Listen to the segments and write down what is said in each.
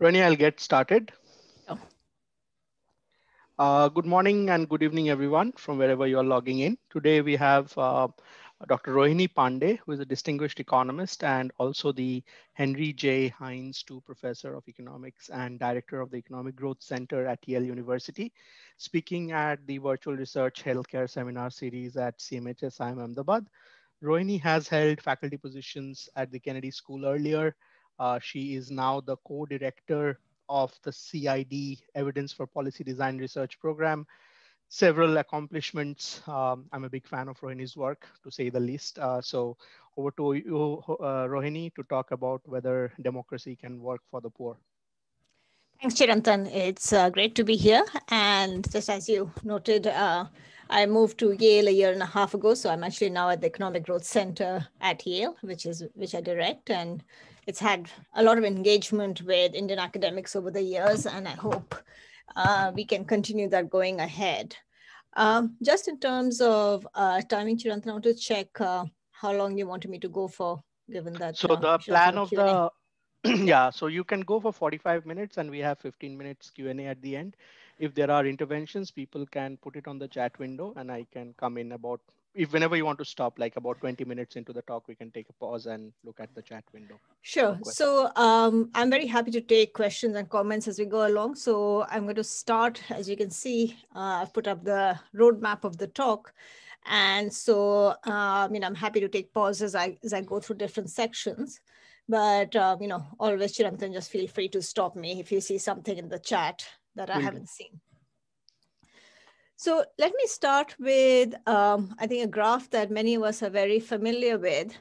Roni, I'll get started. Oh. Good morning and good evening, everyone, from wherever you're logging in. Today we have Dr. Rohini Pande, who is a distinguished economist and also the Henry J. Heinz II Professor of Economics and Director of the Economic Growth Center at Yale University, speaking at the Virtual Research Healthcare Seminar Series at CMHS IIM Ahmedabad. Rohini has held faculty positions at the Kennedy School earlier. She is now the co-director of the CID Evidence for Policy Design Research Program. Several accomplishments. I'm a big fan of Rohini's work, to say the least. So over to you, Rohini, to talk about whether democracy can work for the poor. Thanks, Chirantan. It's great to be here. And just as you noted, I moved to Yale 1.5 years ago. So I'm actually now at the Economic Growth Center at Yale, which I direct. And it's had a lot of engagement with Indian academics over the years, and I hope we can continue that going ahead. Just in terms of timing, Chirantan, I want to check how long you wanted me to go for, given that. So the plan of the, yeah, so you can go for 45 minutes and we have 15 minutes Q&A at the end. If there are interventions, people can put it on the chat window and I can come in about, if whenever you want to stop, like about 20 minutes into the talk, we can take a pause and look at the chat window. Sure. So I'm very happy to take questions and comments as we go along. So I'm going to start, as you can see, I've put up the roadmap of the talk. And so, I mean, I'm happy to take pauses as I go through different sections. But, you know, always, Chirantan, just feel free to stop me if you see something in the chat that I haven't seen. So let me start with, I think, a graph that many of us are very familiar with,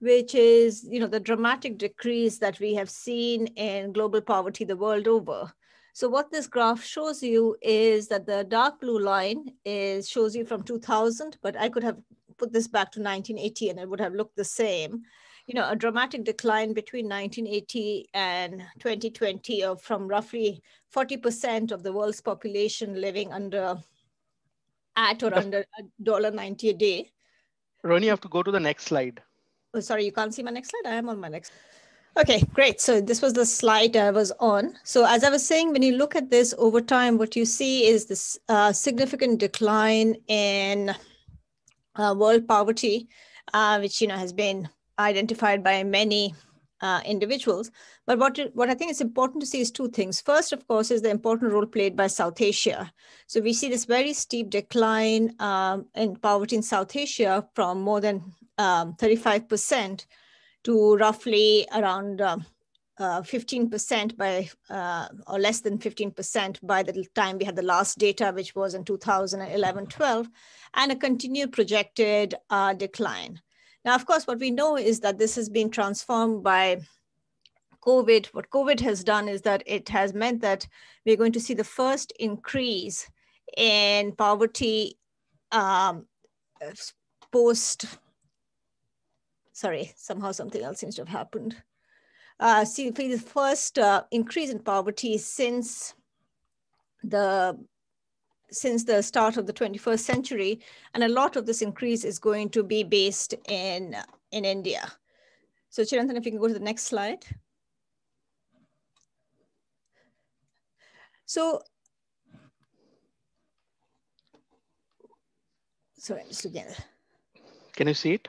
which is, you know, the dramatic decrease that we have seen in global poverty the world over. So what this graph shows you is that the dark blue line is shows you from 2000, but I could have put this back to 1980 and it would have looked the same. You know, a dramatic decline between 1980 and 2020 of from roughly 40% of the world's population living under under $1.90 a day. Roni, you have to go to the next slide. Oh, sorry, you can't see my next slide. I am on my next. Okay, great. So this was the slide I was on. So as I was saying, when you look at this over time, what you see is this significant decline in world poverty, which, you know, has been identified by many individuals. But what I think is important to see is two things. First, of course, is the important role played by South Asia. So we see this very steep decline in poverty in South Asia from more than 35% to roughly around 15% by, or less than 15% by the time we had the last data, which was in 2011-12, and a continued projected decline. Now, of course, what we know is that this has been transformed by COVID. What COVID has done is that it has meant that we're going to see the first increase in poverty see the first increase in poverty since the start of the 21st century. And a lot of this increase is going to be based in India. So Chirantan, if you can go to the next slide. So, sorry, I'm just looking at it. Can you see it?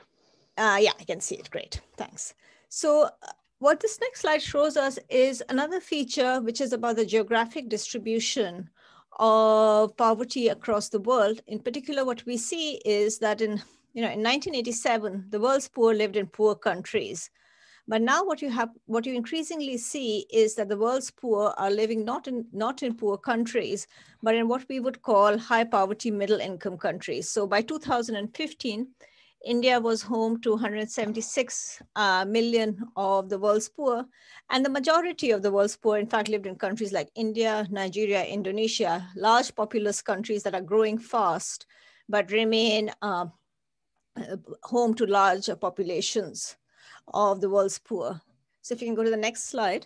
Yeah, I can see it. Great, thanks. So what this next slide shows us is another feature, which is about the geographic distribution of poverty across the world. In particular, what we see is that in, you know, in 1987, the world's poor lived in poor countries. But now what you have, what you increasingly see is that the world's poor are living not in poor countries, but in what we would call high poverty, middle income countries. So by 2015, India was home to 176 million of the world's poor. And the majority of the world's poor, in fact, lived in countries like India, Nigeria, Indonesia, large populous countries that are growing fast, but remain home to large populations of the world's poor. So if you can go to the next slide.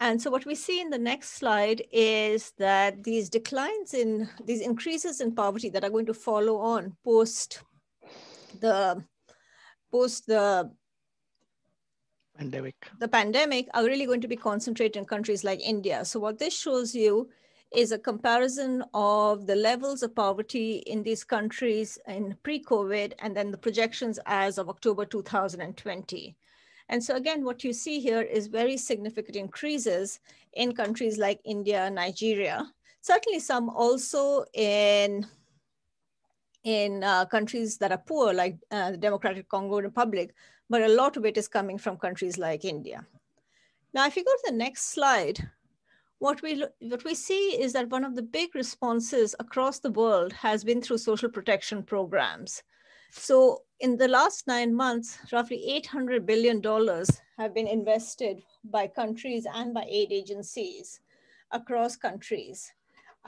And so what we see in the next slide is that these declines in, these increases in poverty that are going to follow on post the pandemic? The pandemic are really going to be concentrated in countries like India. So what this shows you is a comparison of the levels of poverty in these countries in pre-COVID and then the projections as of October 2020. And so again, what you see here is very significant increases in countries like India, Nigeria, certainly some also in countries that are poor like the Democratic Congo Republic, but a lot of it is coming from countries like India. Now, if you go to the next slide, what we see is that one of the big responses across the world has been through social protection programs. So in the last 9 months, roughly $800 billion have been invested by countries and by aid agencies across countries.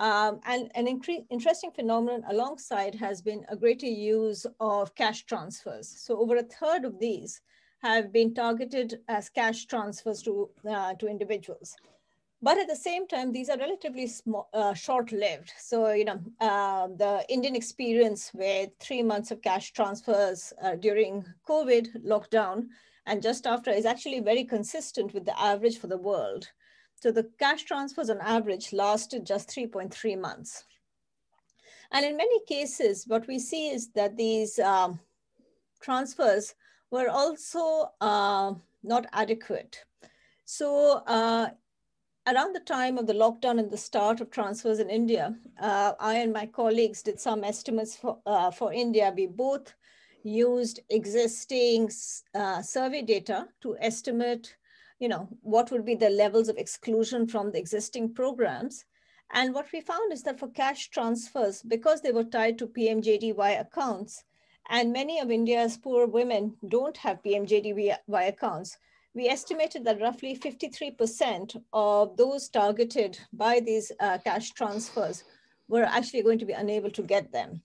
And an interesting phenomenon alongside has been a greater use of cash transfers. So over a third of these have been targeted as cash transfers to individuals. But at the same time, these are relatively small, short-lived. So, you know, the Indian experience with 3 months of cash transfers during COVID lockdown and just after is actually very consistent with the average for the world. So the cash transfers on average lasted just 3.3 months. And in many cases, what we see is that these transfers were also not adequate. So, around the time of the lockdown and the start of transfers in India, I and my colleagues did some estimates for India. We both used existing survey data to estimate, you know, what would be the levels of exclusion from the existing programs. And what we found is that for cash transfers, because they were tied to PMJDY accounts, and many of India's poor women don't have PMJDY accounts, we estimated that roughly 53% of those targeted by these cash transfers were actually going to be unable to get them.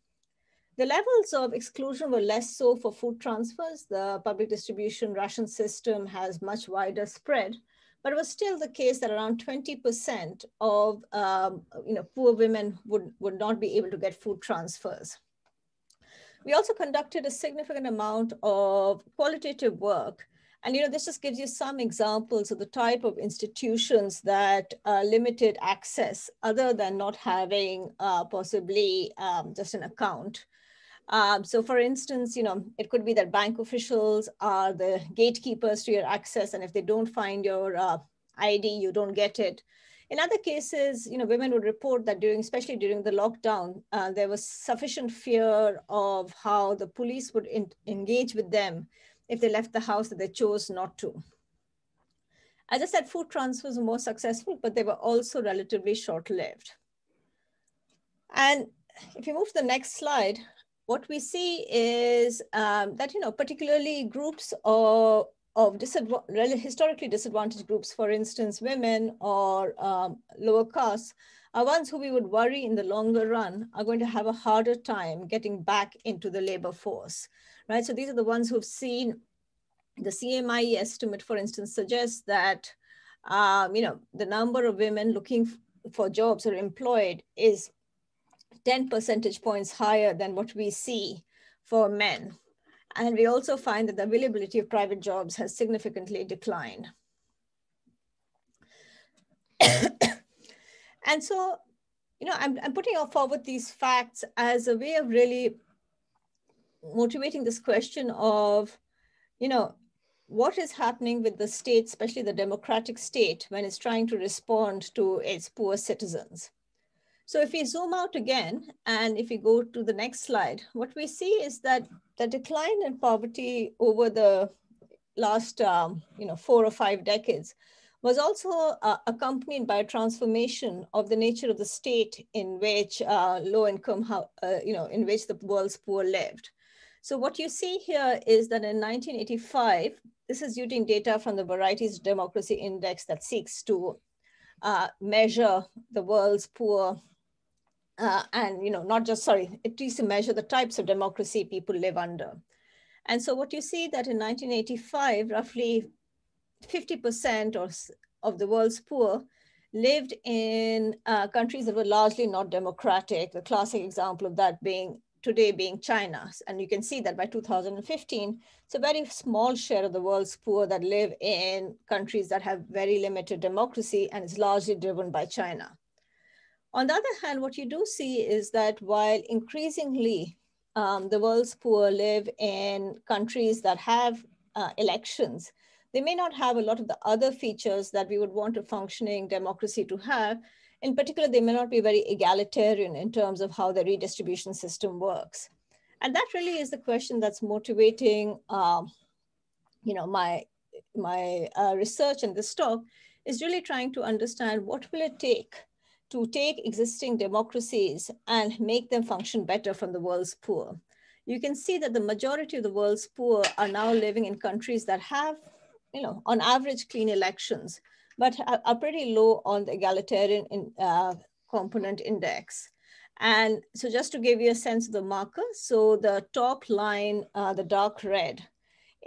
The levels of exclusion were less so for food transfers. The public distribution ration system has much wider spread, but it was still the case that around 20% of poor women would not be able to get food transfers. We also conducted a significant amount of qualitative work. And, you know, this just gives you some examples of the type of institutions that limited access other than not having possibly just an account. So for instance, you know, it could be that bank officials are the gatekeepers to your access. And if they don't find your ID, you don't get it. In other cases, you know, women would report that especially during the lockdown, there was sufficient fear of how the police would engage with them if they left the house, that they chose not to. As I said, food transfers were more successful, but they were also relatively short-lived. And if you move to the next slide, what we see is that, you know, particularly groups of historically disadvantaged groups, for instance, women or lower castes, are ones who we would worry in the longer run are going to have a harder time getting back into the labor force, right? So these are the ones who've seen the CMIE estimate, for instance, suggests that, you know, the number of women looking for jobs or employed is 10 percentage points higher than what we see for men. And we also find that the availability of private jobs has significantly declined. And so, you know, I'm putting forward these facts as a way of really motivating this question of, you know, what is happening with the state, especially the democratic state, when it's trying to respond to its poor citizens. So if we zoom out again, and if we go to the next slide, what we see is that the decline in poverty over the last, 4 or 5 decades was also accompanied by a transformation of the nature of the state in which the world's poor lived. So what you see here is that in 1985, this is using data from the Varieties Democracy Index that seeks to measure the world's poor it seeks to measure the types of democracy people live under. And so what you see that in 1985, roughly 50% of the world's poor lived in countries that were largely not democratic, the classic example of that being today being China's. And you can see that by 2015, it's a very small share of the world's poor that live in countries that have very limited democracy, and it's largely driven by China. On the other hand, what you do see is that while increasingly the world's poor live in countries that have elections, they may not have a lot of the other features that we would want a functioning democracy to have. In particular, they may not be very egalitarian in terms of how the redistribution system works. And that really is the question that's motivating my research in this talk, is really trying to understand what will it take to take existing democracies and make them function better from the world's poor. You can see that the majority of the world's poor are now living in countries that have, on average, clean elections, but are pretty low on the egalitarian component index. And so just to give you a sense of the marker, so the top line, the dark red,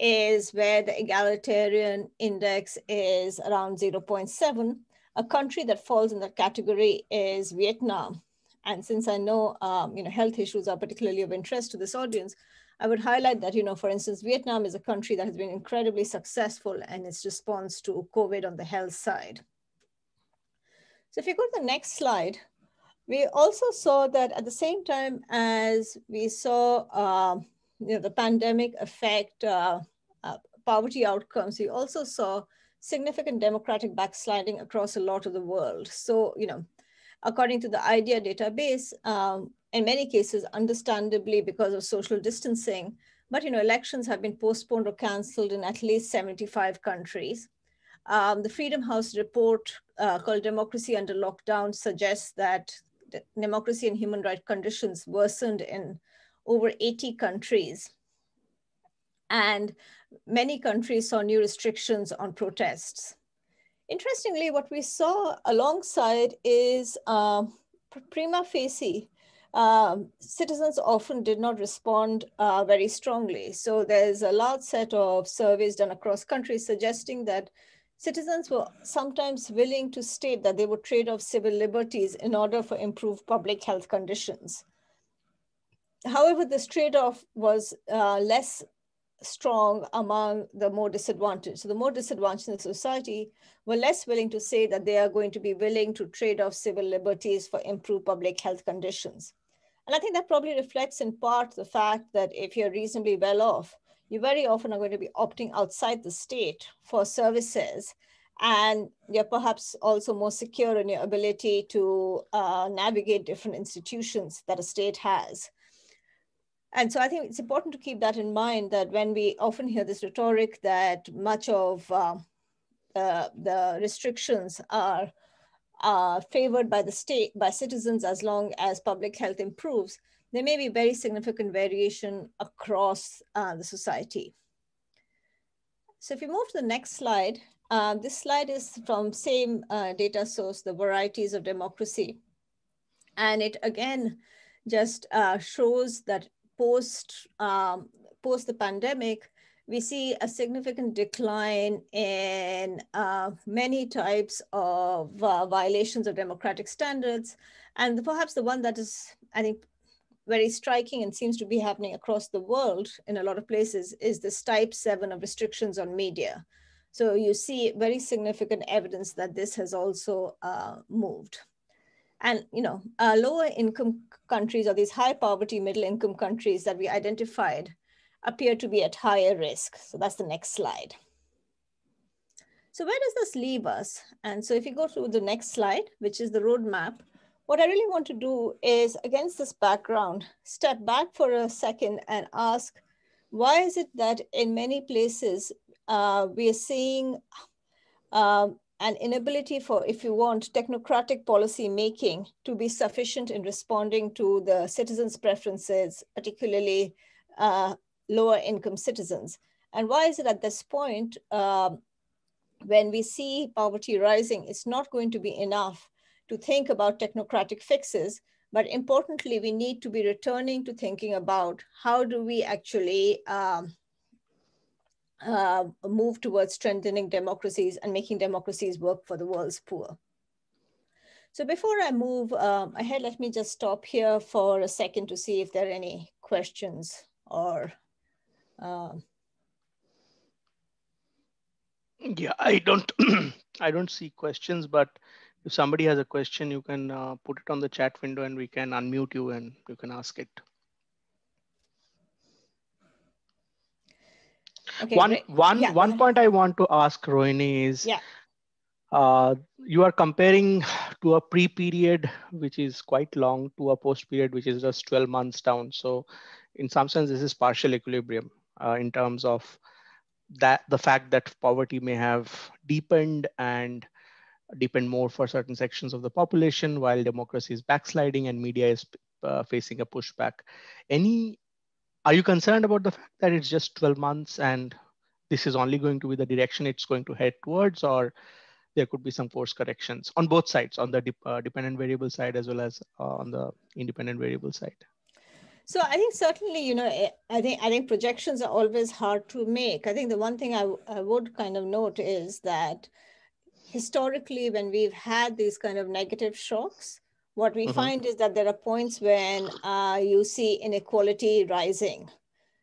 is where the egalitarian index is around 0.7. A country that falls in that category is Vietnam. And since I know, health issues are particularly of interest to this audience, I would highlight that, for instance, Vietnam is a country that has been incredibly successful in its response to COVID on the health side. So if you go to the next slide, we also saw that at the same time as we saw the pandemic affect poverty outcomes, we also saw significant democratic backsliding across a lot of the world. So, according to the IDEA database, in many cases, understandably because of social distancing, but elections have been postponed or canceled in at least 75 countries. The Freedom House report called Democracy Under Lockdown suggests that democracy and human rights conditions worsened in over 80 countries. And many countries saw new restrictions on protests. Interestingly, what we saw alongside is prima facie, citizens often did not respond very strongly. So there's a large set of surveys done across countries suggesting that citizens were sometimes willing to state that they would trade off civil liberties in order for improved public health conditions. However, this trade-off was less strong among the more disadvantaged. So the more disadvantaged in society were less willing to say that they are going to be willing to trade off civil liberties for improved public health conditions. And I think that probably reflects in part the fact that if you're reasonably well off, you very often are going to be opting outside the state for services, and you're perhaps also more secure in your ability to navigate different institutions that a state has. And so I think it's important to keep that in mind, that when we often hear this rhetoric that much of the restrictions are favored by the state, by citizens, as long as public health improves, there may be very significant variation across the society. So if you move to the next slide, this slide is from same data source, the Varieties of Democracy. And it again, just shows that post the pandemic, we see a significant decline in many types of violations of democratic standards. And perhaps the one that is, I think, very striking and seems to be happening across the world in a lot of places is this type 7 of restrictions on media. So you see very significant evidence that this has also moved. And lower income countries, or these high poverty middle income countries that we identified, appear to be at higher risk. So that's the next slide. So where does this leave us? And so if you go to the next slide, which is the roadmap, what I really want to do is, against this background, step back for a second and ask, why is it that in many places we are seeing an inability for, if you want, technocratic policy making to be sufficient in responding to the citizens' preferences, particularly lower income citizens? And why is it at this point, when we see poverty rising, it's not going to be enough to think about technocratic fixes, but importantly, we need to be returning to thinking about how do we actually move towards strengthening democracies and making democracies work for the world's poor. So before I move ahead, let me just stop here for a second to see if there are any questions or. Yeah, I don't see questions, but if somebody has a question, you can put it on the chat window and we can unmute you and you can ask it. Okay, one point I want to ask Rohini is, you are comparing to a pre-period, which is quite long, to a post-period, which is just 12 months down. So in some sense, this is partial equilibrium in terms of that the fact that poverty may have deepened and deepened more for certain sections of the population, while democracy is backsliding and media is facing a pushback. Are you concerned about the fact that it's just 12 months and this is only going to be the direction it's going to head towards, or there could be some course corrections on both sides, on the dependent variable side as well as on the independent variable side? So I think certainly, you know, I think projections are always hard to make. I think the one thing I would kind of note is that historically, when we've had these kind of negative shocks, what we find is that there are points when you see inequality rising.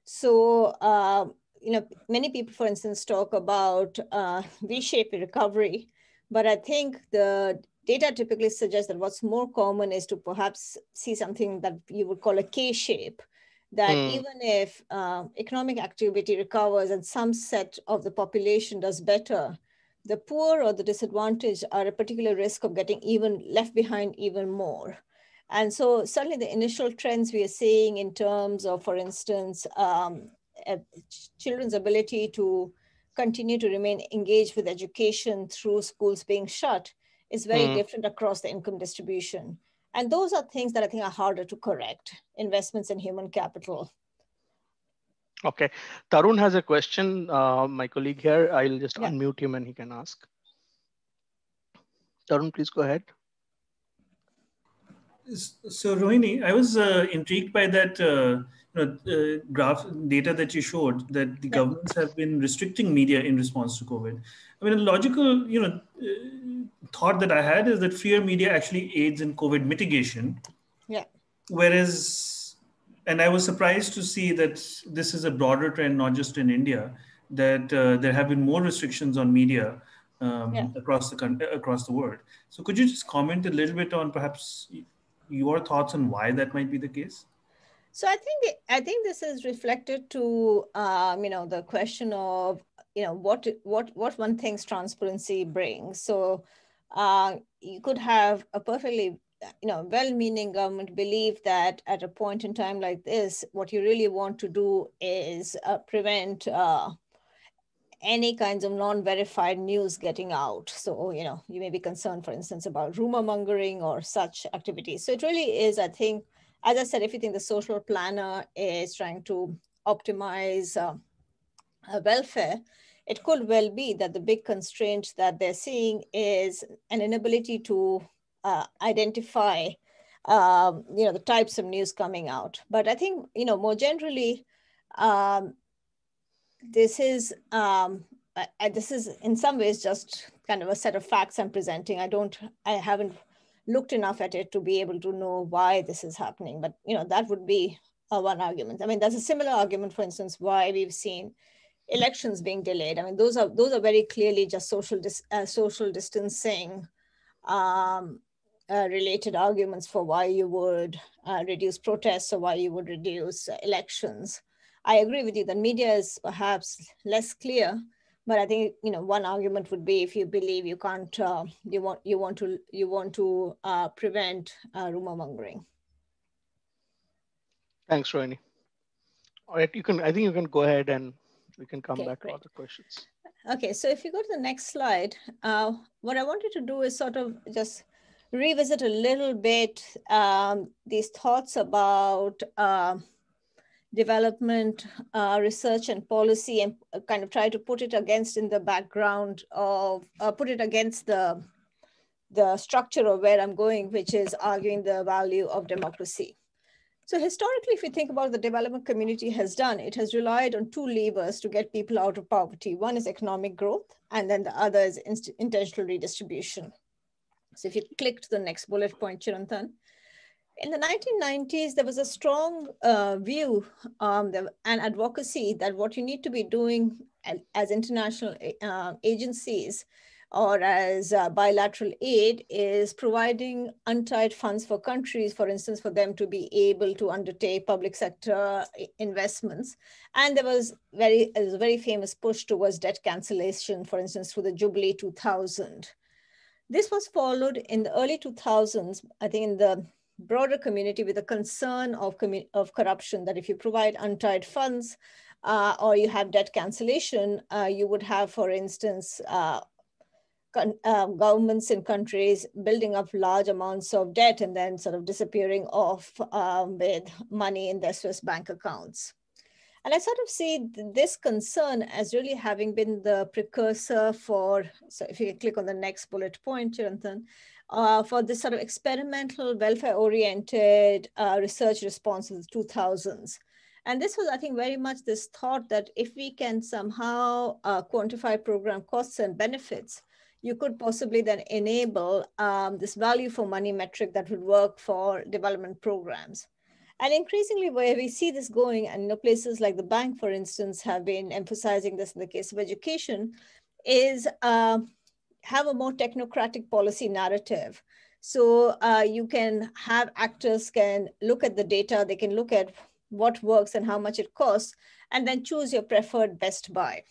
So, you know, many people, for instance, talk about V-shaped recovery, but I think the data typically suggests that what's more common is to perhaps see something that you would call a K-shape, that even if economic activity recovers and some set of the population does better, the poor or the disadvantaged are at particular risk of getting even left behind even more. And so certainly the initial trends we are seeing in terms of, for instance, children's ability to continue to remain engaged with education through schools being shut is very different across the income distribution. And those are things that I think are harder to correct, investments in human capital. Okay, Tarun has a question, my colleague here. I'll just unmute him and he can ask. Tarun, please go ahead. So Rohini, I was intrigued by that graph data that you showed, that the governments have been restricting media in response to COVID. I mean, a logical, you know, thought that I had is that freer media actually aids in COVID mitigation. Yeah. Whereas, and I was surprised to see that this is a broader trend, not just in India, that there have been more restrictions on media across the world. So could you just comment a little bit on perhaps your thoughts on why that might be the case? So I think this is reflected to you know, the question of, you know, what one thinks transparency brings. So you could have a perfectly, you know, well-meaning government believe that at a point in time like this, what you really want to do is prevent any kinds of non-verified news getting out. So, you know, you may be concerned, for instance, about rumor mongering or such activities. So it really is, I think, as I said, if you think the social planner is trying to optimize welfare, it could well be that the big constraint that they're seeing is an inability to identify, you know, the types of news coming out. But I think, you know, more generally, this is in some ways just kind of a set of facts I'm presenting. I haven't looked enough at it to be able to know why this is happening, but you know, that would be one argument. I mean, that's a similar argument, for instance, why we've seen elections being delayed. I mean, those are very clearly just social distancing related arguments for why you would reduce protests or why you would reduce elections. I agree with you that media is perhaps less clear, but I think, you know, one argument would be if you believe you can't, you want to prevent rumor mongering. Thanks, Rohini. All right, I think you can go ahead and we can come back to other questions. Okay, so if you go to the next slide, what I wanted to do is sort of just revisit a little bit these thoughts about development, research and policy, and kind of try to put it against in the background of, put it against the structure of where I'm going, which is arguing the value of democracy. So historically, if you think about what the development community has done, it has relied on two levers to get people out of poverty. One is economic growth, and then the other is intentional redistribution. So if you click to the next bullet point, Chirantan, in the 1990s, there was a strong view and advocacy that what you need to be doing as international agencies or as bilateral aid is providing untied funds for countries, for instance, for them to be able to undertake public sector investments. And there was a very famous push towards debt cancellation, for instance, through the Jubilee 2000. This was followed in the early 2000s, I think in the broader community, with a concern of corruption, that if you provide untied funds or you have debt cancellation, you would have, for instance, governments in countries building up large amounts of debt and then sort of disappearing off with money in their Swiss bank accounts. And I sort of see this concern as really having been the precursor for, so if you click on the next bullet point, Chirantan, for this sort of experimental, welfare-oriented research response in the 2000s. And this was, I think, very much this thought that if we can somehow quantify program costs and benefits, you could possibly then enable this value for money metric that would work for development programs. And increasingly where we see this going, and you know, places like the bank, for instance, have been emphasizing this in the case of education, is have a more technocratic policy narrative. So you can have actors can look at the data, they can look at what works and how much it costs, and then choose your preferred best buy.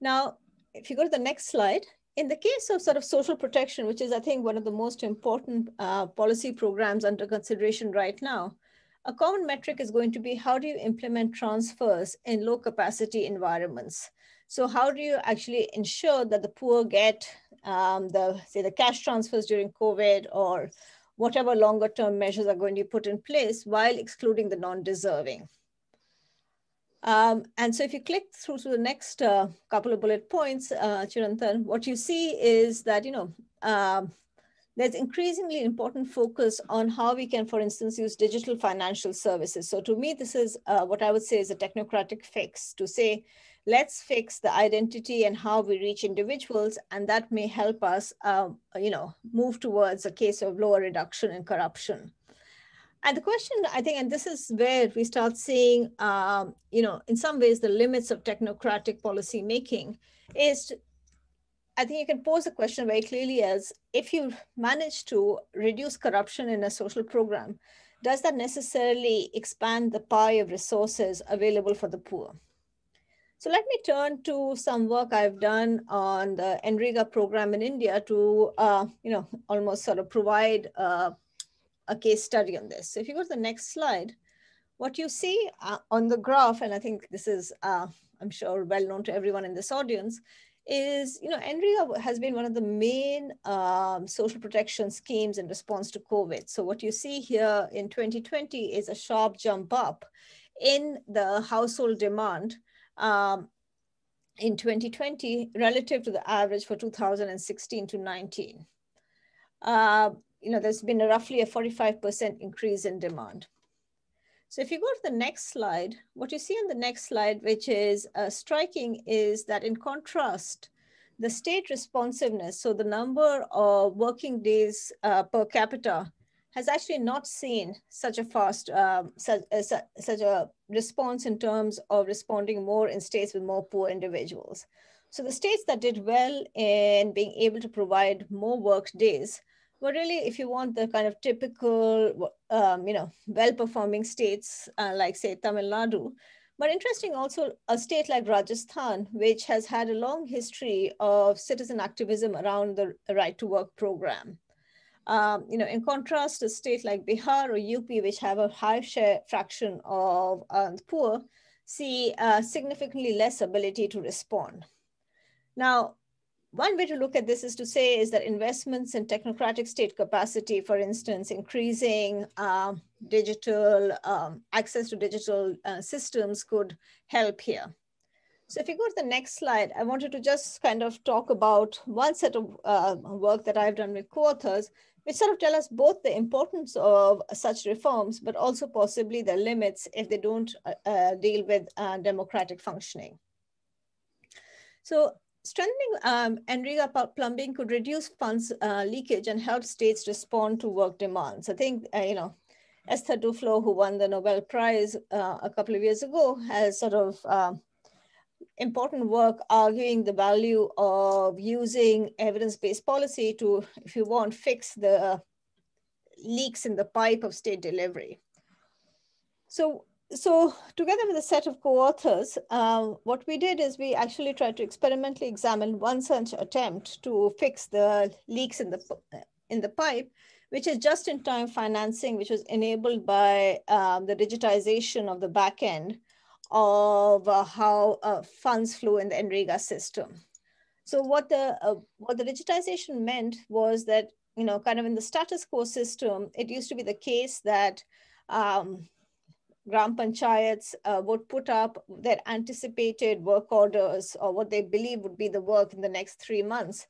Now, if you go to the next slide, in the case of sort of social protection, which is, I think, one of the most important policy programs under consideration right now, a common metric is going to be how do you implement transfers in low capacity environments? So how do you actually ensure that the poor get the cash transfers during COVID or whatever longer term measures are going to be put in place while excluding the non-deserving? And so if you click through to the next couple of bullet points, Chirantan, what you see is that, you know, there's increasingly important focus on how we can, for instance, use digital financial services. So to me, this is what I would say is a technocratic fix to say, let's fix the identity and how we reach individuals. And that may help us, you know, move towards a case of lower reduction in corruption. And the question, I think, and this is where we start seeing, you know, in some ways, the limits of technocratic policy making is, I think you can pose the question very clearly as, if you manage to reduce corruption in a social program, does that necessarily expand the pie of resources available for the poor? So let me turn to some work I've done on the NREGA program in India to, you know, almost sort of provide a case study on this. So if you go to the next slide, what you see on the graph, and I think this is, I'm sure, well known to everyone in this audience, is, you know, NREGA has been one of the main social protection schemes in response to COVID. So what you see here in 2020 is a sharp jump up in the household demand in 2020 relative to the average for 2016 to 19. You know, there's been roughly a 45% increase in demand. So if you go to the next slide, what you see on the next slide, which is striking, is that in contrast, the state responsiveness, so the number of working days per capita, has actually not seen such a fast, such a response in terms of responding more in states with more poor individuals. So the states that did well in being able to provide more work days, but really, if you want the kind of typical, you know, well-performing states like, say, Tamil Nadu, but interesting also a state like Rajasthan, which has had a long history of citizen activism around the right to work program. You know, in contrast, a state like Bihar or UP, which have a high share fraction of poor, see significantly less ability to respond. Now, one way to look at this is to say is that investments in technocratic state capacity, for instance, increasing digital access to digital systems could help here. So if you go to the next slide, I wanted to just kind of talk about one set of work that I've done with co-authors, which sort of tell us both the importance of such reforms, but also possibly the limits if they don't deal with democratic functioning. So Strengthening NREGA plumbing could reduce funds leakage and help states respond to work demands. I think, Esther Duflo, who won the Nobel Prize a couple of years ago, has sort of important work arguing the value of using evidence-based policy to, if you want, fix the leaks in the pipe of state delivery. So together with a set of co-authors, what we did is we actually tried to experimentally examine one such attempt to fix the leaks in the pipe, which is just-in-time financing, which was enabled by the digitization of the back end of how funds flow in the NREGA system. So what the digitization meant was that, kind of in the status quo system, it used to be the case that Gram panchayats would put up their anticipated work orders or what they believe would be the work in the next 3 months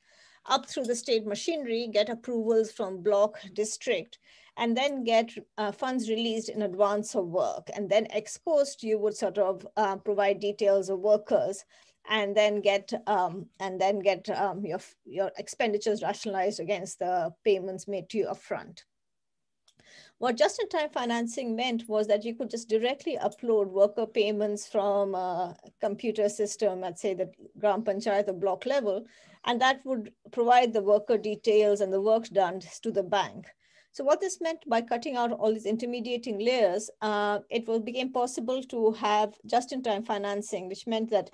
up through the state machinery, get approvals from block, district, and then get funds released in advance of work. And then ex post, you would sort of provide details of workers and then get your expenditures rationalized against the payments made to you upfront. What just-in-time financing meant was that you could just directly upload worker payments from a computer system at, say, the Gram Panchayat or block level, and that would provide the worker details and the work done to the bank. So what this meant by cutting out all these intermediating layers, it became possible to have just-in-time financing, which meant that,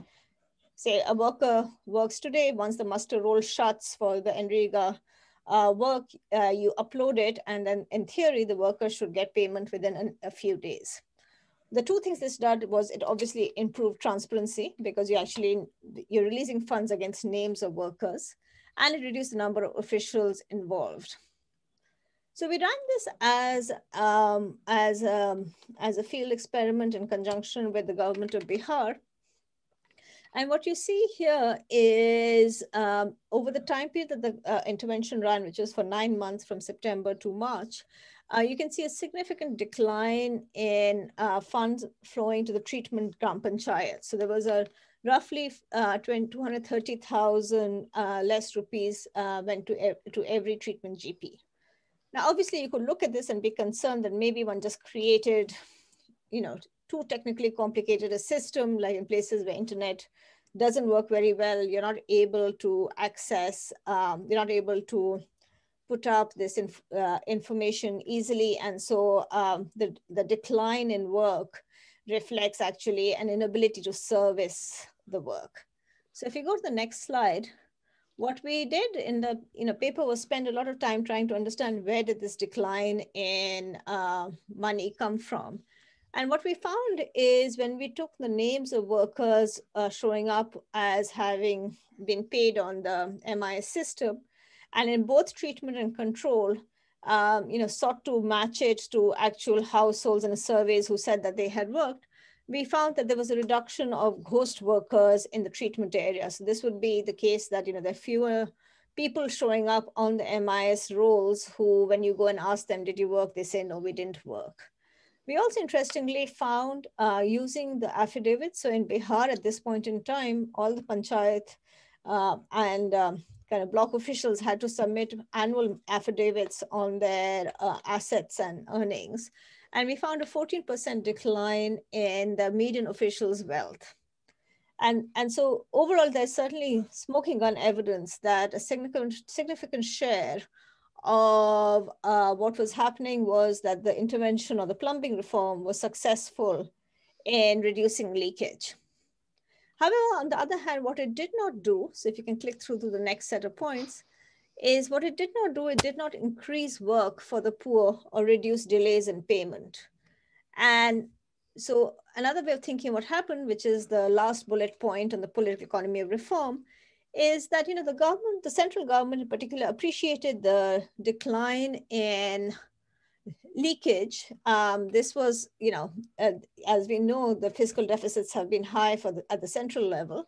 say, a worker works today, once the muster roll shuts for the NREGA work, you upload it, and then in theory, the worker should get payment within a few days. The two things this did was it obviously improved transparency because you're releasing funds against names of workers, and it reduced the number of officials involved. So we ran this as a field experiment in conjunction with the government of Bihar. And what you see here is over the time period that the intervention ran, which was for 9 months from September to March, you can see a significant decline in funds flowing to the treatment Gram Panchayat. So there was a roughly 230,000 less rupees went to every treatment GP. Now, obviously, you could look at this and be concerned that maybe one just created, too technically complicated a system, like in places where internet doesn't work very well, you're not able to access, you're not able to put up this information easily. And so the decline in work reflects actually an inability to service the work. So if you go to the next slide, what we did in the paper was spend a lot of time trying to understand where did this decline in money come from. And what we found is when we took the names of workers showing up as having been paid on the MIS system, and in both treatment and control, sought to match it to actual households and surveys who said that they had worked, we found that there was a reduction of ghost workers in the treatment area. So this would be the case that, there are fewer people showing up on the MIS rolls who, when you go and ask them, did you work? They say, no, we didn't work. We also interestingly found using the affidavits. So in Bihar at this point in time, all the panchayat and block officials had to submit annual affidavits on their assets and earnings. And we found a 14% decline in the median officials' wealth. And so overall, there's certainly smoking gun evidence that a significant share of what was happening was that the intervention or the plumbing reform was successful in reducing leakage. However, on the other hand, what it did not do, so if you can click through to the next set of points, is what it did not do, it did not increase work for the poor or reduce delays in payment. And so another way of thinking what happened, which is the last bullet point on the political economy of reform, is that the government, the central government in particular, appreciated the decline in leakage. This was, as we know, the fiscal deficits have been high at the central level,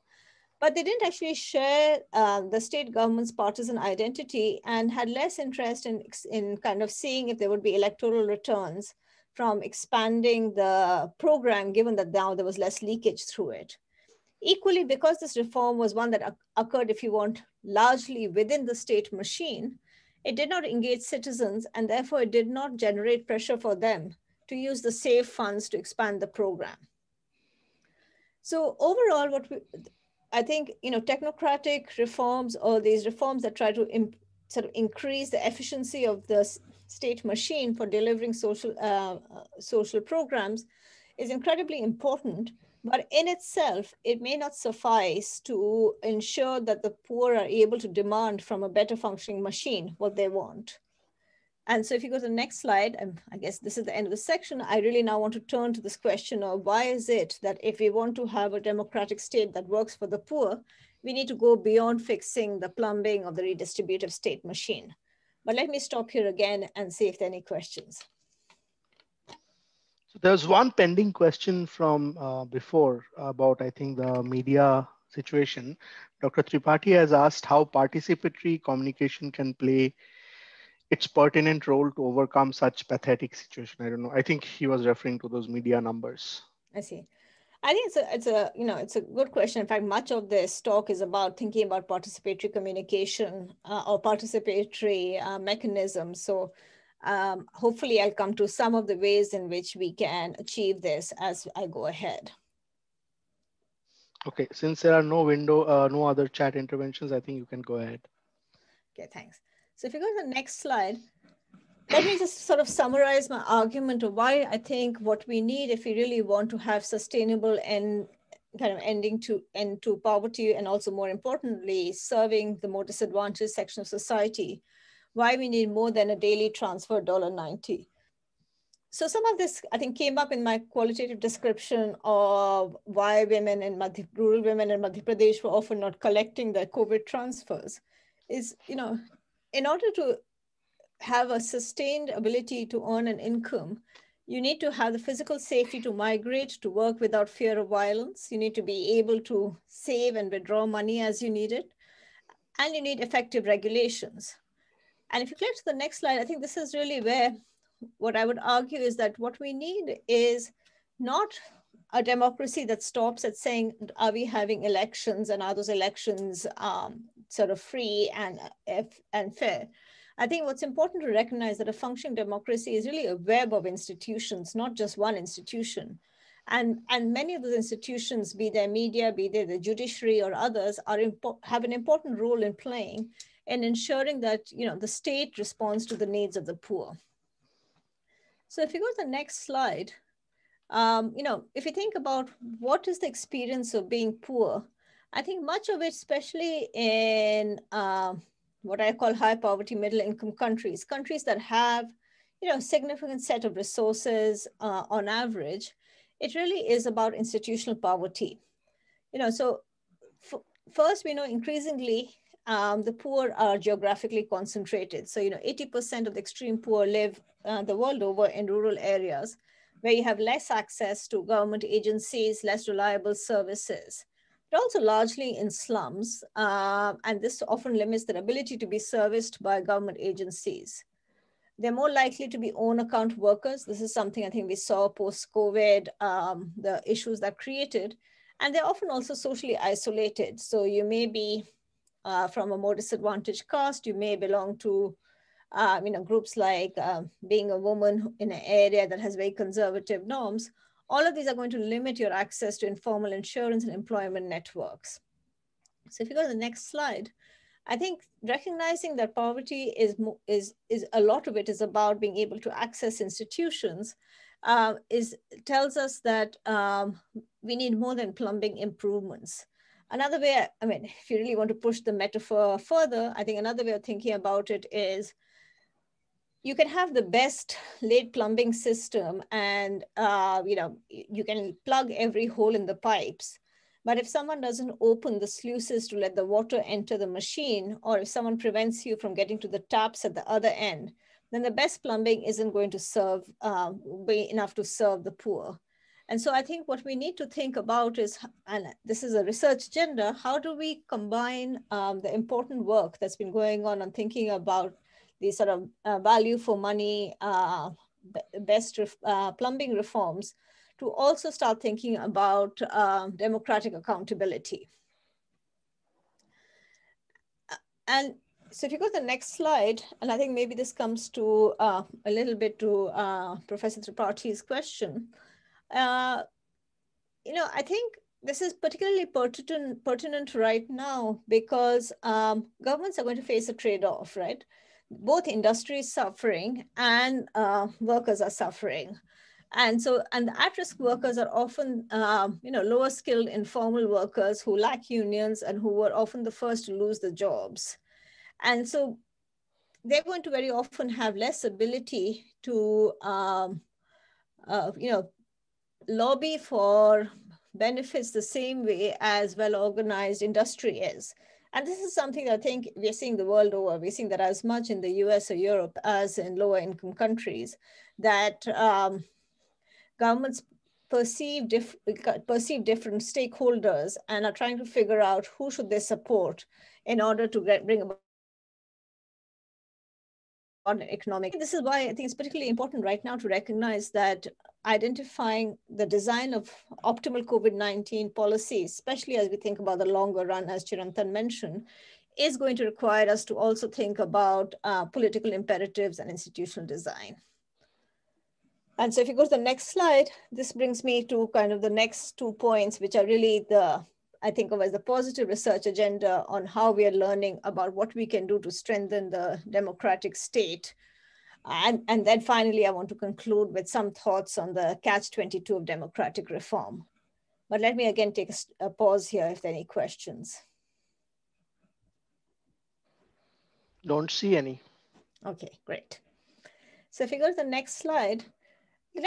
but they didn't actually share the state government's partisan identity and had less interest in kind of seeing if there would be electoral returns from expanding the program, given that now there was less leakage through it. Equally, because this reform was one that occurred, if you want, largely within the state machine, it did not engage citizens, and therefore it did not generate pressure for them to use the SAFE funds to expand the program. So overall, what we, I think, technocratic reforms or these reforms that try to sort of increase the efficiency of the state machine for delivering social, social programs is incredibly important, but in itself, it may not suffice to ensure that the poor are able to demand from a better functioning machine what they want. And so if you go to the next slide, I guess this is the end of the section, I really now want to turn to this question of why is it that if we want to have a democratic state that works for the poor, we need to go beyond fixing the plumbing of the redistributive state machine. But let me stop here again and see if there are any questions. So there's one pending question from before about, I think, the media situation. Dr. Tripathi has asked how participatory communication can play its pertinent role to overcome such pathetic situation. I don't know. I think he was referring to those media numbers. I see. I think it's a good question. In fact, much of this talk is about thinking about participatory communication or participatory mechanisms. So hopefully I'll come to some of the ways in which we can achieve this as I go ahead. Okay, since there are no other chat interventions, I think you can go ahead. Okay, thanks. So if you go to the next slide, let me just sort of summarize my argument of why I think what we need if we really want to have sustainable and kind of end to poverty, and also more importantly, serving the more disadvantaged section of society, why we need more than a daily transfer $1.90. So some of this, I think, came up in my qualitative description of why women in rural women in Madhya Pradesh were often not collecting their COVID transfers is, in order to have a sustained ability to earn an income, you need to have the physical safety to migrate, to work without fear of violence. You need to be able to save and withdraw money as you need it. And you need effective regulations. And if you click to the next slide, I think this is really where what I would argue is that what we need is not a democracy that stops at saying, are we having elections and are those elections sort of free and fair? I think what's important to recognize that a functioning democracy is really a web of institutions, not just one institution. And many of those institutions, be they media, be they the judiciary or others, have an important role in playing in ensuring that the state responds to the needs of the poor. So if you go to the next slide, if you think about what is the experience of being poor, I think much of it, especially in what I call high poverty, middle income countries, countries that have, significant set of resources on average, it really is about institutional poverty. So first, we know increasingly the poor are geographically concentrated. So, 80% of the extreme poor live the world over in rural areas where you have less access to government agencies, less reliable services. Also largely in slums, and this often limits their ability to be serviced by government agencies. They're more likely to be own account workers. This is something I think we saw post-COVID, the issues that created, and they're often also socially isolated. So you may be from a more disadvantaged caste, you may belong to groups like being a woman in an area that has very conservative norms. All of these are going to limit your access to informal insurance and employment networks. So if you go to the next slide, I think recognizing that poverty is a lot of it is about being able to access institutions tells us that we need more than plumbing improvements. Another way, if you really want to push the metaphor further, I think another way of thinking about it is you can have the best laid plumbing system and you can plug every hole in the pipes. But if someone doesn't open the sluices to let the water enter the machine, or if someone prevents you from getting to the taps at the other end, then the best plumbing isn't going to serve be enough to serve the poor. And so I think what we need to think about is, and this is a research agenda, how do we combine the important work that's been going on thinking about these sort of value for money, best plumbing reforms to also start thinking about democratic accountability. And so if you go to the next slide, and I think maybe this comes to a little bit to Professor Tripathi question. I think this is particularly pertinent right now because governments are going to face a trade-off, right? Both industry is suffering and workers are suffering. And the at-risk workers are often, lower skilled informal workers who lack unions and who were often the first to lose the jobs. And so they're going to very often have less ability to, lobby for benefits the same way as well-organized industry is. And this is something that I think we're seeing the world over. We're seeing that as much in the US or Europe as in lower income countries, that governments perceive different stakeholders and are trying to figure out who should they support in order to bring about economic. This is why I think it's particularly important right now to recognize that identifying the design of optimal COVID-19 policies, especially as we think about the longer run, as Chirantan mentioned, is going to require us to also think about political imperatives and institutional design. And so if you go to the next slide, this brings me to kind of the next 2 points, which are really the, I think of as the positive research agenda on how we are learning about what we can do to strengthen the democratic state. And then finally, I want to conclude with some thoughts on the catch-22 of democratic reform. But let me again take a pause here if there are any questions. Don't see any. Okay, great. So if you go to the next slide I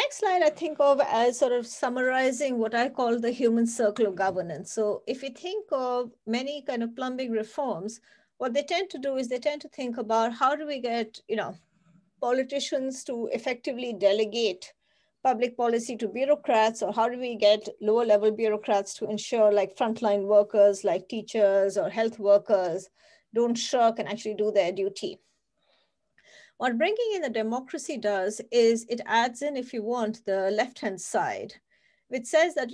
think of as sort of summarizing what I call the human circle of governance. So if you think of many kind of plumbing reforms, what they tend to do is they tend to think about how do we get, politicians to effectively delegate public policy to bureaucrats, or how do we get lower level bureaucrats to ensure like frontline workers like teachers or health workers don't shirk and actually do their duty. What bringing in the democracy does is it adds in, if you want, the left-hand side, which says that,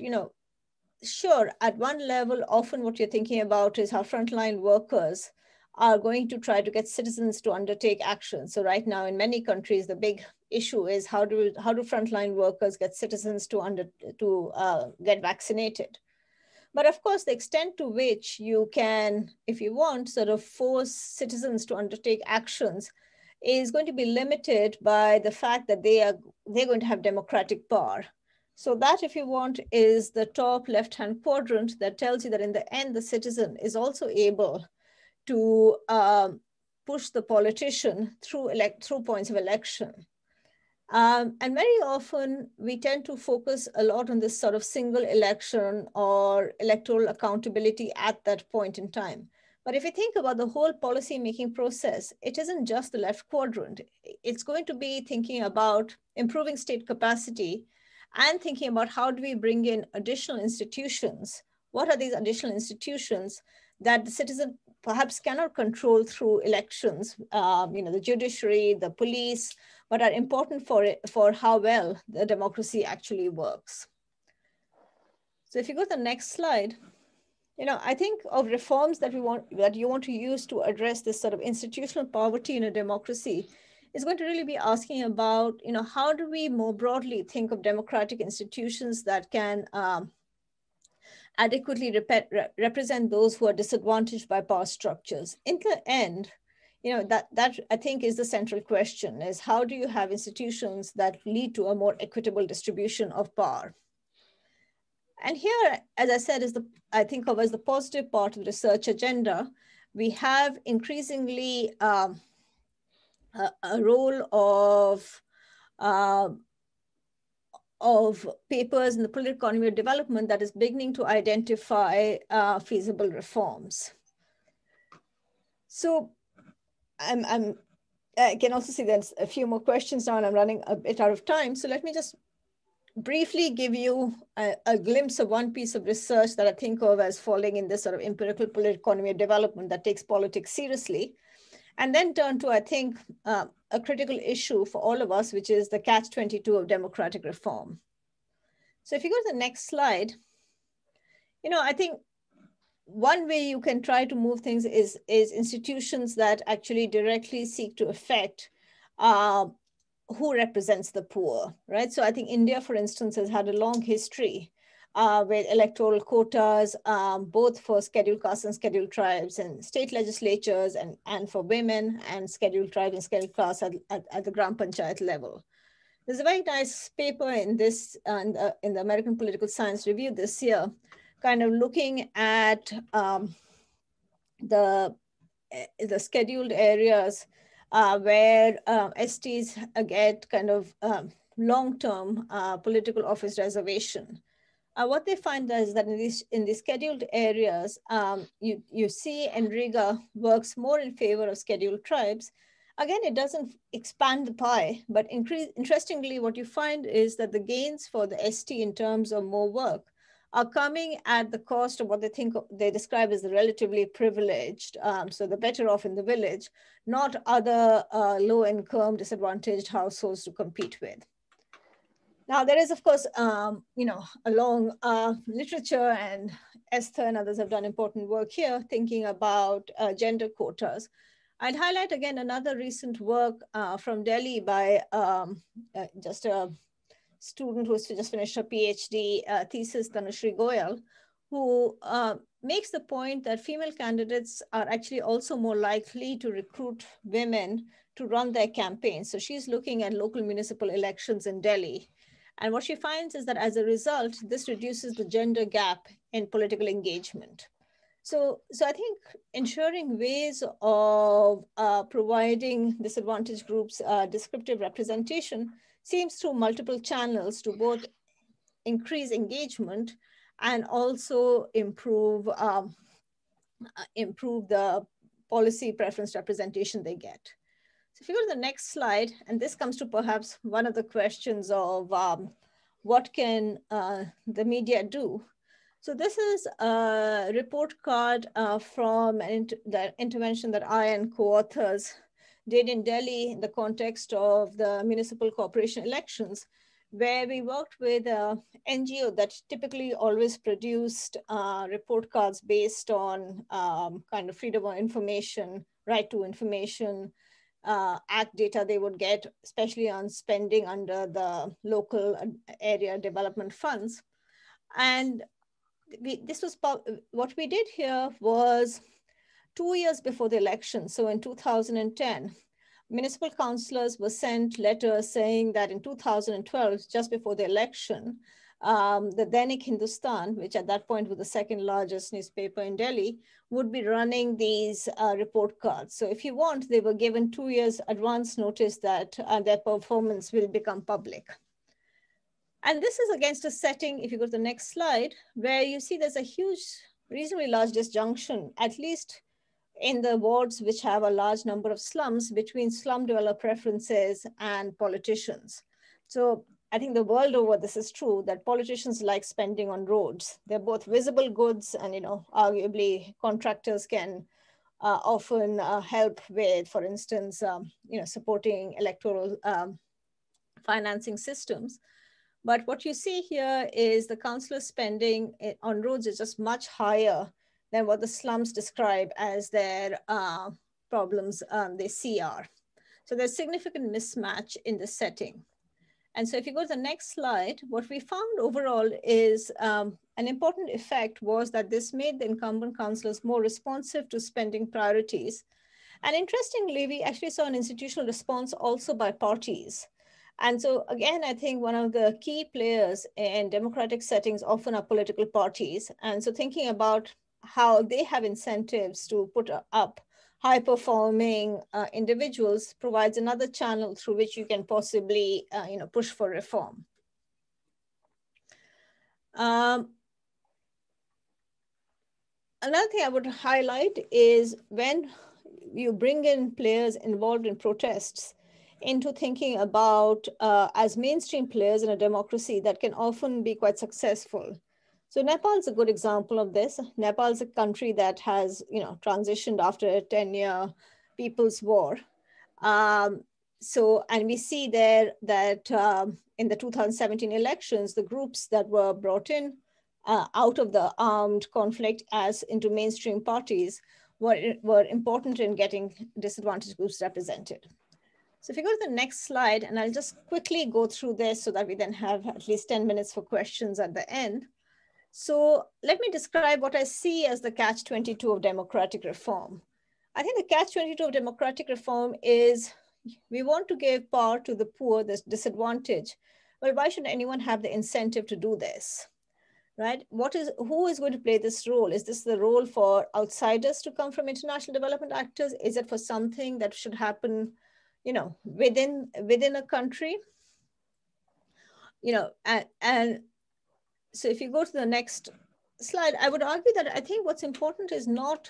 sure, at one level, often what you're thinking about is how frontline workers are going to try to get citizens to undertake action. So right now in many countries, the big issue is how do frontline workers get citizens to get vaccinated? But of course, the extent to which you can, if you want, sort of force citizens to undertake actions is going to be limited by the fact that they're going to have democratic power. So that, if you want, is the top left-hand quadrant that tells you that in the end, the citizen is also able to push the politician through points of election. And very often we tend to focus a lot on this sort of single election or electoral accountability at that point in time. But if you think about the whole policy making process, it isn't just the left quadrant. It's going to be thinking about improving state capacity and thinking about how do we bring in additional institutions? What are these additional institutions that the citizen perhaps cannot control through elections, the judiciary, the police, but are important for how well the democracy actually works. So if you go to the next slide, I think of reforms that you want to use to address this sort of institutional poverty in a democracy is going to really be asking about, how do we more broadly think of democratic institutions that can adequately represent those who are disadvantaged by power structures. In the end, that I think is the central question, is how do you have institutions that lead to a more equitable distribution of power? And here, as I said, I think of as the positive part of the research agenda, we have increasingly a role of papers in the political economy of development that is beginning to identify feasible reforms. So I can also see there's a few more questions now and I'm running a bit out of time. So let me just briefly give you a glimpse of one piece of research that I think of as falling in this sort of empirical political economy of development that takes politics seriously. And then turn to, I think, a critical issue for all of us, which is the catch-22 of democratic reform. So if you go to the next slide, you know, I think one way you can try to move things is institutions that actually directly seek to affect who represents the poor, right? So I think India, for instance, has had a long history with electoral quotas, both for scheduled castes and scheduled tribes and state legislatures, and for women and scheduled tribes and scheduled castes at the Gram Panchayat level. There's a very nice paper in this, in the American Political Science Review this year, kind of looking at the scheduled areas where STs get kind of long-term political office reservation. What they find is that in these scheduled areas, you see NREGA works more in favor of scheduled tribes. Again, it doesn't expand the pie, but interestingly, what you find is that the gains for the ST in terms of more work are coming at the cost of what they think they describe as the relatively privileged, so the better off in the village, not other low-income, disadvantaged households to compete with. Now, there is, of course, you know, a long literature, and Esther and others have done important work here thinking about gender quotas. I'd highlight again another recent work from Delhi by just a student who's just finished her PhD thesis, Tanushree Goyal, who makes the point that female candidates are actually also more likely to recruit women to run their campaigns. So she's looking at local municipal elections in Delhi. And what she finds is that as a result, this reduces the gender gap in political engagement. So I think ensuring ways of providing disadvantaged groups descriptive representation seems through multiple channels to both increase engagement and also improve, improve the policy preference representation they get. So if you go to the next slide, and this comes to perhaps one of the questions of what can the media do? So this is a report card from the intervention that I and co-authors did in Delhi in the context of the municipal corporation elections, where we worked with an NGO that typically always produced report cards based on kind of freedom of information, right to information, act data they would get, especially on spending under the local area development funds. And what we did here was 2 years before the election, so in 2010, municipal councillors were sent letters saying that in 2012, just before the election, the Dainik Hindustan, which at that point was the second largest newspaper in Delhi, would be running these report cards. So if you want, they were given 2 years advance notice that their performance will become public. And this is against a setting, if you go to the next slide, where you see there's a huge, reasonably large disjunction, at least in the wards which have a large number of slums, between slum dweller preferences and politicians. So I think the world over this is true, that politicians like spending on roads. They're both visible goods and, you know, arguably contractors can often help with, for instance, you know, supporting electoral financing systems. But what you see here is the councillor spending on roads is just much higher than what the slums describe as their problems they see are. So there's significant mismatch in the setting. And so if you go to the next slide, what we found overall is an important effect was that this made the incumbent councillors more responsive to spending priorities. And interestingly, we actually saw an institutional response also by parties. And so again, I think one of the key players in democratic settings often are political parties. And so thinking about how they have incentives to put up high-performing individuals provides another channel through which you can possibly you know, push for reform. Another thing I would highlight is when you bring in players involved in protests into thinking about as mainstream players in a democracy, that can often be quite successful. So Nepal is a good example of this. Nepal is a country that has, you know, transitioned after a 10-year People's War. So, and we see there that in the 2017 elections, the groups that were brought in out of the armed conflict as into mainstream parties were important in getting disadvantaged groups represented. So if you go to the next slide, and I'll just quickly go through this so that we then have at least 10 minutes for questions at the end. So let me describe what I see as the catch-22 of democratic reform. I think the catch-22 of democratic reform is we want to give power to the poor, this disadvantage, but why should anyone have the incentive to do this, right? Who is going to play this role? Is this the role for outsiders to come from international development actors? Is it for something that should happen, you know, within a country? You know, and so if you go to the next slide, I would argue that I think what's important is not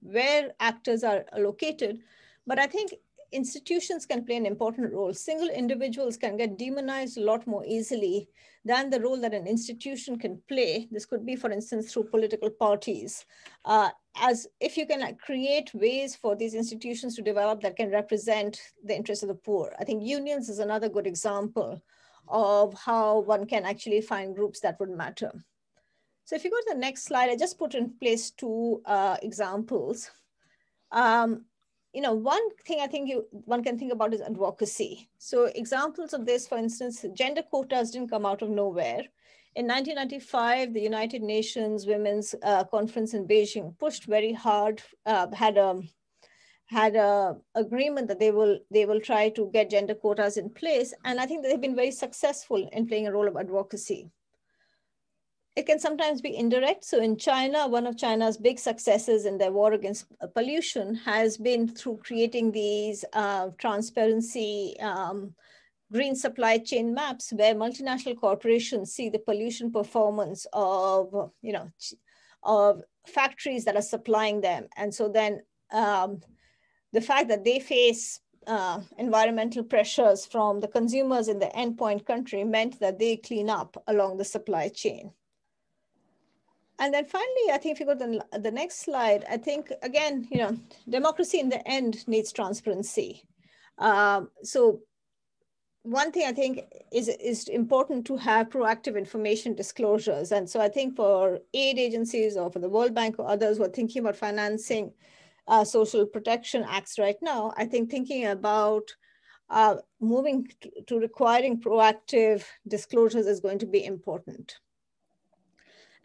where actors are located, but I think institutions can play an important role. Single individuals can get demonized a lot more easily than the role that an institution can play. This could be, for instance, through political parties. As if you can create ways for these institutions to develop that can represent the interests of the poor. I think unions is another good example of how one can actually find groups that would matter. So if you go to the next slide, I just put in place two examples. You know, one thing I think one can think about is advocacy. So examples of this, for instance, gender quotas didn't come out of nowhere. In 1995, the United Nations Women's Conference in Beijing pushed very hard, had a agreement that they will try to get gender quotas in place. And I think they've been very successful in playing a role of advocacy. It can sometimes be indirect. So in China, one of China's big successes in their war against pollution has been through creating these transparency green supply chain maps where multinational corporations see the pollution performance of, you know, of factories that are supplying them. And so then the fact that they face environmental pressures from the consumers in the endpoint country meant that they clean up along the supply chain. And then finally, I think if you go to the next slide, I think, again, you know, democracy in the end needs transparency. So one thing I think is important to have proactive information disclosures. And so I think for aid agencies or for the World Bank or others who are thinking about financing social protection acts right now, I think thinking about moving to requiring proactive disclosures is going to be important.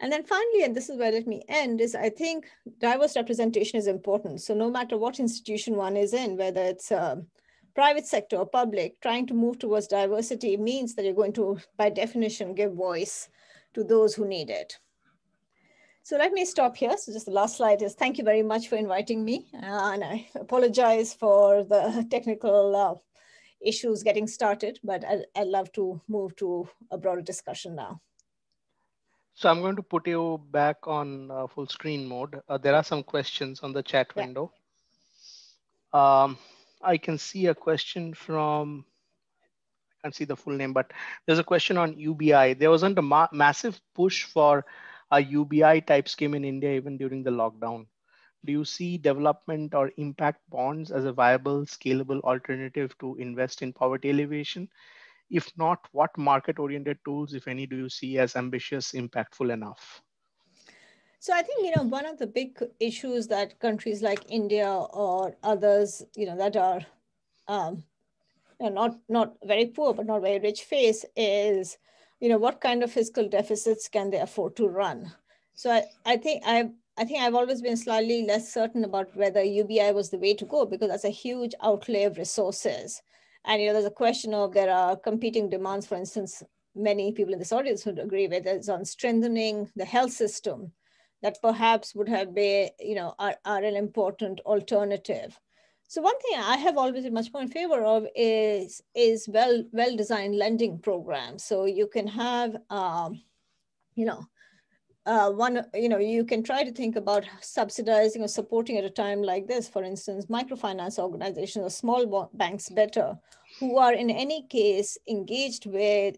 And then finally, and this is where let me end, is I think diverse representation is important. So no matter what institution one is in, whether it's private sector or public, trying to move towards diversity means that you're going to, by definition, give voice to those who need it. So let me stop here. So just the last slide is thank you very much for inviting me. And I apologize for the technical issues getting started, but I'd love to move to a broader discussion now. So I'm going to put you back on full screen mode. There are some questions on the chat window. Yeah. I can see a question from, I can't see the full name, but there's a question on UBI. There wasn't a massive push for a UBI type scheme in India even during the lockdown. Do you see development or impact bonds as a viable, scalable alternative to invest in poverty alleviation? If not, what market-oriented tools, if any, do you see as ambitious, impactful enough? So I think, you know, one of the big issues that countries like India or others, you know, that are you know, not very poor, but not very rich face is, you know, what kind of fiscal deficits can they afford to run? So I think I've always been slightly less certain about whether UBI was the way to go because that's a huge outlay of resources. And, you know, there's a question of there are competing demands, for instance, many people in this audience would agree with it's on strengthening the health system that perhaps would have been, you know, are an important alternative. So one thing I have always been much more in favor of is well-designed lending programs. So you can have, you know, you can try to think about subsidizing or supporting at a time like this, for instance, microfinance organizations or small banks better, who are in any case engaged with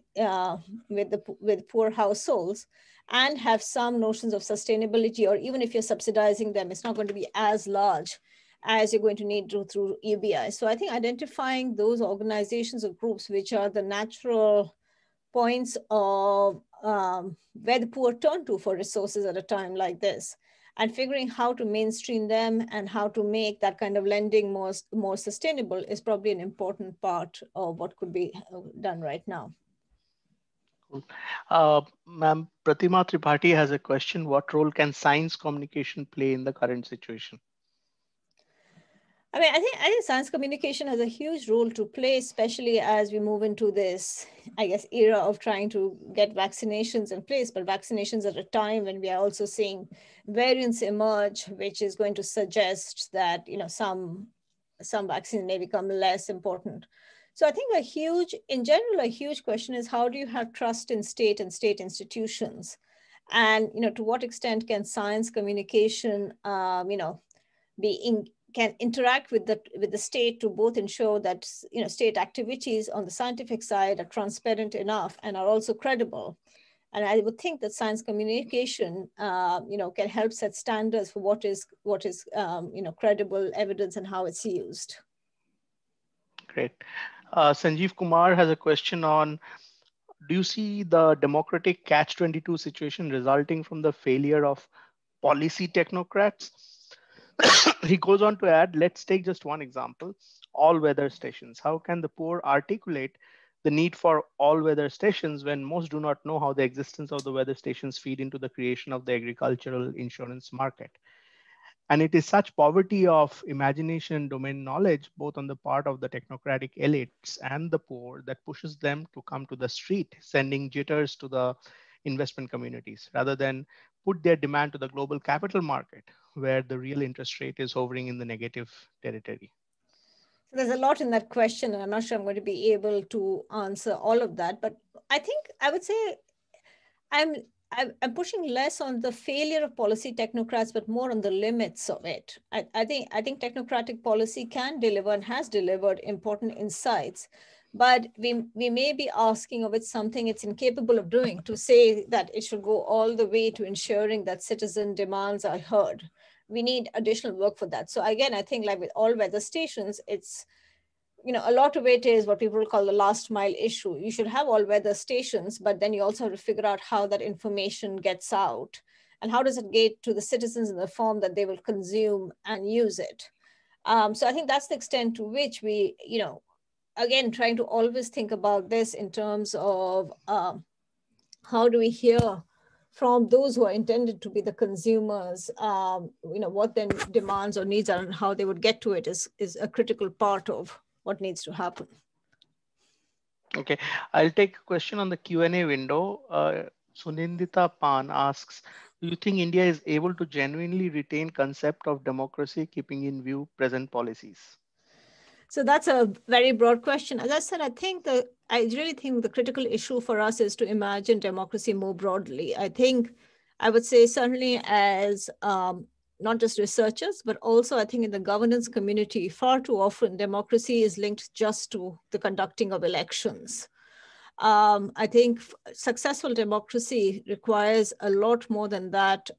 poor households and have some notions of sustainability, or even if you're subsidizing them, it's not going to be as large as you're going to need to through EBI. So I think identifying those organizations or groups which are the natural points of where the poor turn to for resources at a time like this, and figuring how to mainstream them and how to make that kind of lending more sustainable is probably an important part of what could be done right now. Cool. Ma'am, Pratima Tripathi has a question. What role can science communication play in the current situation? I mean, I think science communication has a huge role to play, especially as we move into this, I guess, era of trying to get vaccinations in place, but vaccinations at a time when we are also seeing variants emerge, which is going to suggest that, you know, some vaccines may become less important. So I think in general, a huge question is, how do you have trust in state and state institutions? And, you know, to what extent can science communication, you know, can interact with the state to both ensure that, you know, state activities on the scientific side are transparent enough and are also credible. And I would think that science communication, you know, can help set standards for what is you know, credible evidence and how it's used. Great. Sanjeev Kumar has a question on, do you see the democratic catch-22 situation resulting from the failure of policy technocrats? He goes on to add, let's take just one example, all weather stations. How can the poor articulate the need for all weather stations when most do not know how the existence of the weather stations feed into the creation of the agricultural insurance market? And it is such poverty of imagination, domain knowledge, both on the part of the technocratic elites and the poor, that pushes them to come to the street, sending jitters to the investment communities, rather than put their demand to the global capital market, where the real interest rate is hovering in the negative territory? So there's a lot in that question, and I'm not sure I'm going to be able to answer all of that. But I think I would say I'm pushing less on the failure of policy technocrats, but more on the limits of it. I think technocratic policy can deliver and has delivered important insights, but we may be asking of it something it's incapable of doing, to say that it should go all the way to ensuring that citizen demands are heard. We need additional work for that. So again, I think, like with all weather stations, it's, you know, a lot of it is what people call the last mile issue. You should have all weather stations, but then you also have to figure out how that information gets out and how does it get to the citizens in the form that they will consume and use it. So I think that's the extent to which we, you know, again, trying to always think about this in terms of how do we hear from those who are intended to be the consumers, you know, what their demands or needs are and how they would get to it is a critical part of what needs to happen. Okay, I'll take a question on the Q&A window. Sunindita Pan asks, do you think India is able to genuinely retain concept of democracy, keeping in view present policies? So that's a very broad question. As I said, I really think the critical issue for us is to imagine democracy more broadly. I think I would say certainly as not just researchers, but also I think in the governance community, far too often democracy is linked just to the conducting of elections. I think successful democracy requires a lot more than that.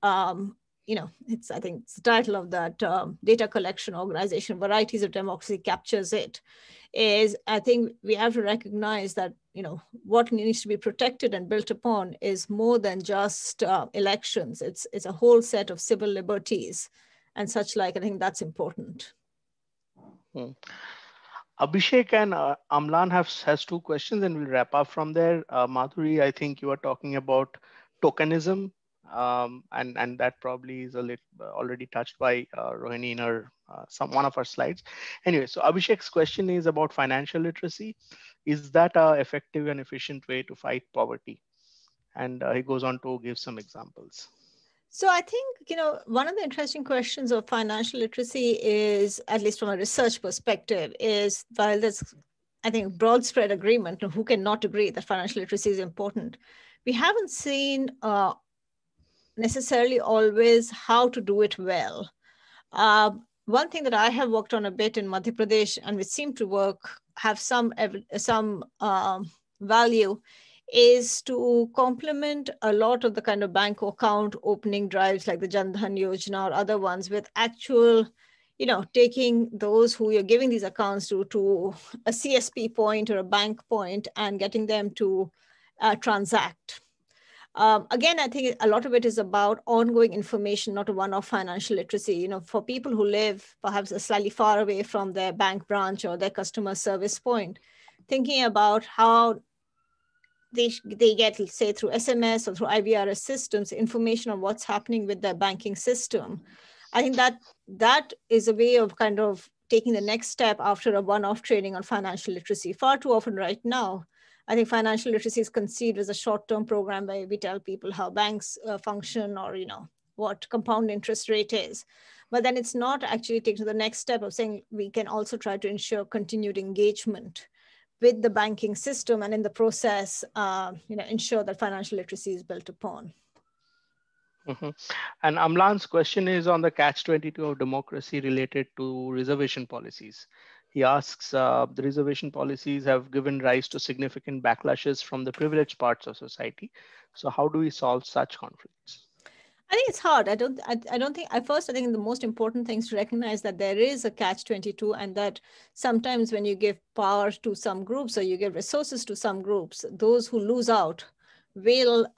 You know, I think it's the title of that data collection organization, Varieties of Democracy, captures it, is I think we have to recognize that, you know, what needs to be protected and built upon is more than just elections. It's a whole set of civil liberties and such like. I think that's important. Hmm. Abhishek and Amlan has two questions and we'll wrap up from there. Madhuri, I think you are talking about tokenism. And that probably is a little already touched by Rohini in her one of her slides. Anyway, so Abhishek's question is about financial literacy. Is that an effective and efficient way to fight poverty? And he goes on to give some examples. So I think, you know, one of the interesting questions of financial literacy is, at least from a research perspective, is while there's, I think, broad spread agreement, who cannot agree that financial literacy is important, we haven't seen necessarily always how to do it well. One thing that I have worked on a bit in Madhya Pradesh, and which seemed to have some value, is to complement a lot of the kind of bank account opening drives like the Jan Dhan Yojana or other ones with actual you know, taking those who you're giving these accounts to a CSP point or a bank point and getting them to transact. Again, I think a lot of it is about ongoing information, not a one-off financial literacy. You know, for people who live perhaps slightly far away from their bank branch or their customer service point, thinking about how they get, say, through SMS or through IVRS systems, information on what's happening with their banking system. I think that that is a way of kind of taking the next step after a one-off training on financial literacy. Far too often right now, I think financial literacy is conceived as a short-term program where we tell people how banks function or, you know, what compound interest rate is. But then it's not actually taking the next step of saying we can also try to ensure continued engagement with the banking system, and in the process, you know, ensure that financial literacy is built upon. Mm-hmm. And Amlan's question is on the catch-22 of democracy related to reservation policies. He asks, the reservation policies have given rise to significant backlashes from the privileged parts of society. So how do we solve such conflicts? I think it's hard. I think the most important thing is to recognize that there is a catch-22, and that sometimes when you give power to some groups or you give resources to some groups, those who lose out will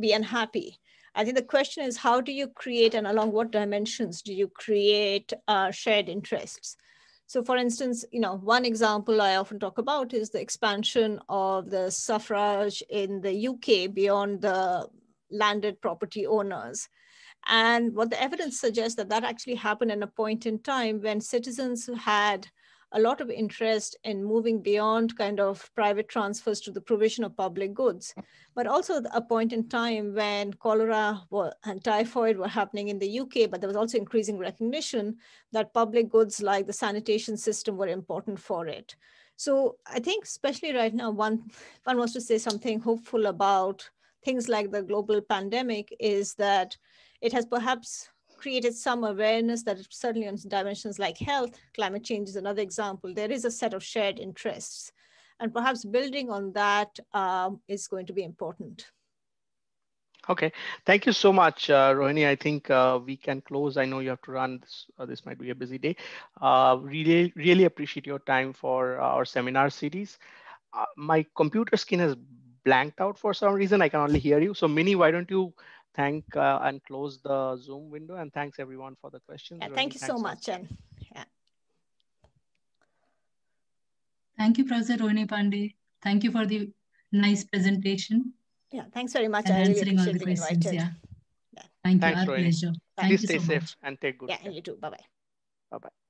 be unhappy. I think the question is, how do you create, and along what dimensions do you create shared interests? So for instance, you know, one example I often talk about is the expansion of the suffrage in the UK beyond the landed property owners. And what the evidence suggests that that actually happened in a point in time when citizens had a lot of interest in moving beyond kind of private transfers to the provision of public goods, but also a point in time when cholera and typhoid were happening in the UK, but there was also increasing recognition that public goods like the sanitation system were important for it. So I think especially right now, one wants to say something hopeful about things like the global pandemic is that it has perhaps created some awareness that certainly on dimensions like health, climate change is another example, there is a set of shared interests. And perhaps building on that is going to be important. Okay, thank you so much, Rohini. I think we can close. I know you have to run, this might be a busy day. Really, really appreciate your time for our seminar series. My computer screen has blanked out for some reason. I can only hear you. So Mini, why don't you thank and close the Zoom window, and thanks everyone for the questions. Yeah, thank you so much. And yeah. Thank you, Professor Rohini Pande. Thank you for the nice presentation. Yeah, thanks very much. And answering all the questions. Yeah. Yeah. Thank you. Our pleasure. Please stay safe and take good care. Yeah, you too. Bye-bye. Bye-bye.